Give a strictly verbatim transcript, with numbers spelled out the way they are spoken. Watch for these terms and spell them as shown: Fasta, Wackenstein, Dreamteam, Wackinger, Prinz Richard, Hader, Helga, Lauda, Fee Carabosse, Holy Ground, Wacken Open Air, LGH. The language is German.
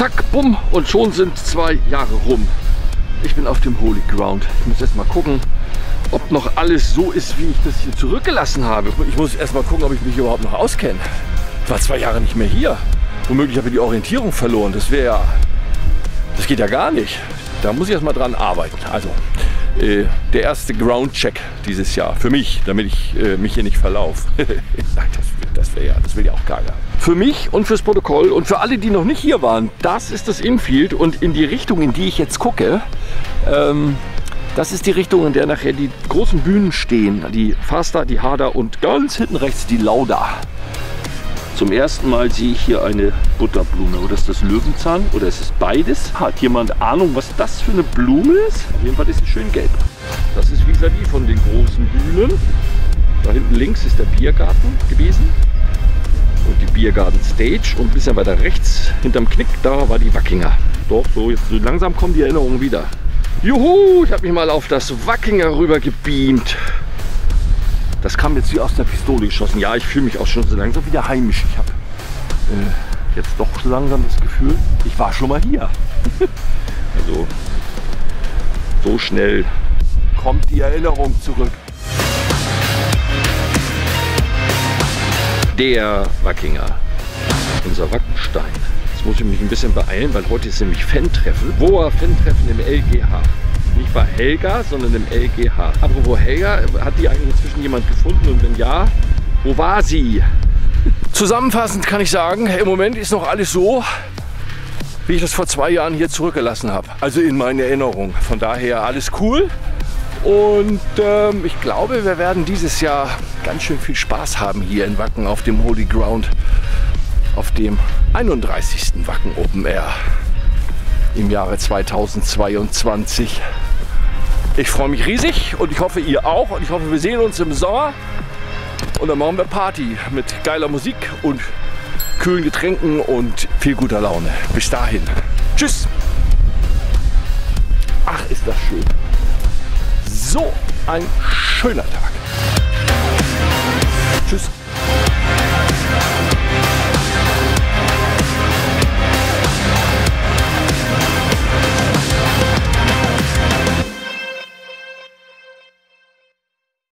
zack, bumm, und schon sind zwei Jahre rum. Ich bin auf dem Holy Ground. Ich muss jetzt mal gucken, ob noch alles so ist, wie ich das hier zurückgelassen habe. Ich muss erst mal gucken, ob ich mich überhaupt noch auskenne. Ich war zwei Jahre nicht mehr hier. Womöglich habe ich die Orientierung verloren. Das wäre ja, das geht ja gar nicht. Da muss ich erst mal dran arbeiten. Also, äh, der erste Groundcheck dieses Jahr für mich, damit ich äh, mich hier nicht verlaufe. das, das wäre ja, das will ja auch keiner. Für mich und fürs Protokoll und für alle, die noch nicht hier waren, das ist das Infield, und in die Richtung, in die ich jetzt gucke, ähm, das ist die Richtung, in der nachher die großen Bühnen stehen. Die Fasta, die Hader und ganz hinten rechts die Lauda. Zum ersten Mal sehe ich hier eine Butterblume. Oder ist das Löwenzahn? Oder ist es beides? Hat jemand Ahnung, was das für eine Blume ist? Auf jeden Fall ist sie schön gelb. Das ist vis-à-vis von den großen Bühnen. Da hinten links ist der Biergarten gewesen. Und die Biergarten Stage. Und ein bisschen weiter rechts, hinterm Knick, da war die Wackinger. Doch, so, jetzt so langsam kommen die Erinnerungen wieder. Juhu, ich habe mich mal auf das Wackinger rüber gebeamt. Das kam jetzt wie aus der Pistole geschossen. Ja, ich fühle mich auch schon so langsam wieder heimisch. Ich habe äh, jetzt doch langsam das Gefühl, ich war schon mal hier. Also, so schnell kommt die Erinnerung zurück. Der Wackinger, unser Wackenstein. Jetzt muss ich mich ein bisschen beeilen, weil heute ist nämlich Fan-Treffen. Wo war Fan-Treffen im L G H? Nicht bei Helga, sondern im L G H. Apropos Helga, hat die eigentlich inzwischen jemand gefunden, und wenn ja, wo war sie? Zusammenfassend kann ich sagen, im Moment ist noch alles so, wie ich das vor zwei Jahren hier zurückgelassen habe. Also in meinen Erinnerungen. Von daher alles cool. Und ähm, ich glaube, wir werden dieses Jahr ganz schön viel Spaß haben hier in Wacken auf dem Holy Ground. Auf dem einunddreißigsten Wacken Open Air im Jahre zweitausendzweiundzwanzig. Ich freue mich riesig, und ich hoffe, ihr auch, und ich hoffe, wir sehen uns im Sommer, und dann machen wir Party mit geiler Musik und kühlen Getränken und viel guter Laune. Bis dahin. Tschüss. Ach, ist das schön. So ein schöner Tag. Tschüss.